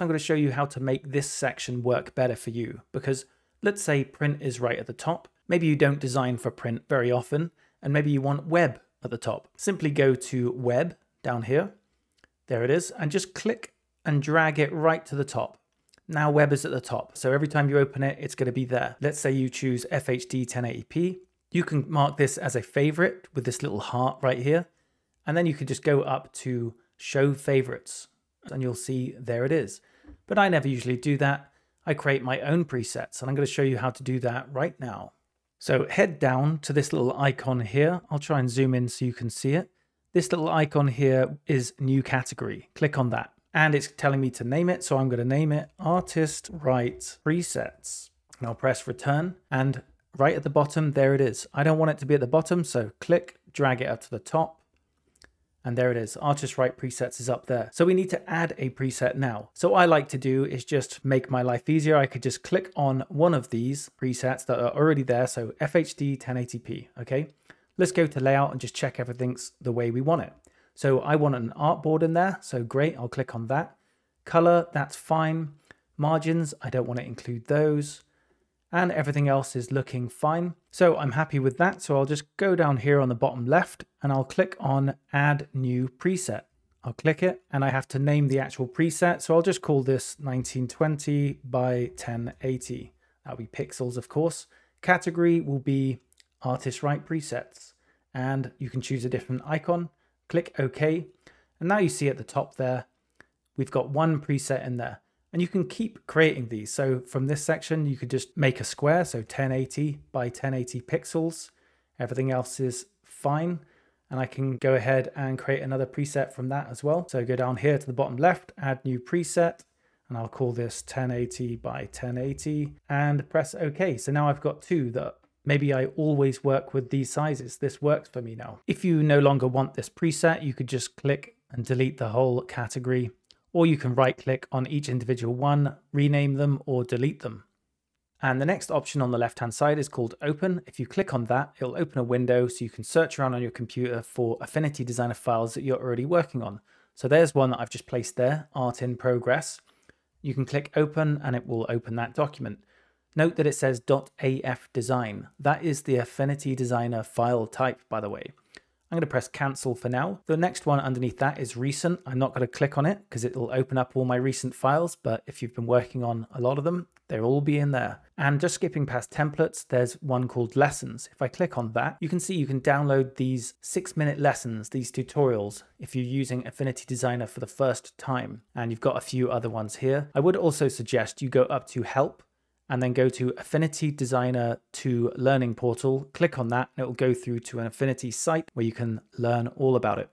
I'm going to show you how to make this section work better for you, because let's say print is right at the top. Maybe you don't design for print very often, and maybe you want web at the top. Simply go to web down here. There it is, and just click and drag it right to the top. Now web is at the top, so every time you open it, it's going to be there. Let's say you choose FHD 1080p. You can mark this as a favorite with this little heart right here, and then you can just go up to show favorites, and you'll see there it is. But I never usually do that. I create my own presets, and I'm going to show you how to do that right now. So head down to this little icon here. I'll try and zoom in so you can see it. This little icon here is new category. Click on that. And it's telling me to name it, so I'm going to name it ArtistWright Presets. And I'll press return, and right at the bottom, there it is. I don't want it to be at the bottom, so click, drag it up to the top, and there it is. ArtistWright Presets is up there. So we need to add a preset now. So what I like to do is just make my life easier. I could just click on one of these presets that are already there, so FHD 1080p, okay? Let's go to layout and just check everything's the way we want it. So I want an artboard in there, so great, I'll click on that. Color, that's fine. Margins, I don't want to include those. And everything else is looking fine. So I'm happy with that, so I'll just go down here on the bottom left and I'll click on Add New Preset. I'll click it and I have to name the actual preset, so I'll just call this 1920 by 1080. That'll be pixels, of course. Category will be ArtistWright Presets. And you can choose a different icon. Click OK, and now you see at the top there, we've got one preset in there, and you can keep creating these. So from this section, you could just make a square, so 1080 by 1080 pixels. Everything else is fine, and I can go ahead and create another preset from that as well. So go down here to the bottom left, add new preset, and I'll call this 1080 by 1080, and press OK. So now I've got two that maybe I always work with these sizes. This works for me now. If you no longer want this preset, you could just click and delete the whole category, or you can right click on each individual one, rename them or delete them. And the next option on the left-hand side is called Open. If you click on that, it'll open a window so you can search around on your computer for Affinity Designer files that you're already working on. So there's one that I've just placed there, Art in Progress. You can click Open and it will open that document. Note that it says .af design. That is the Affinity Designer file type, by the way. I'm gonna press cancel for now. The next one underneath that is recent. I'm not gonna click on it because it'll open up all my recent files, but if you've been working on a lot of them, they'll all be in there. And just skipping past templates, there's one called lessons. If I click on that, you can see you can download these 6-minute lessons, these tutorials, if you're using Affinity Designer for the first time. And you've got a few other ones here. I would also suggest you go up to help, and then go to Affinity Designer to Learning Portal, click on that, and it will go through to an Affinity site where you can learn all about it.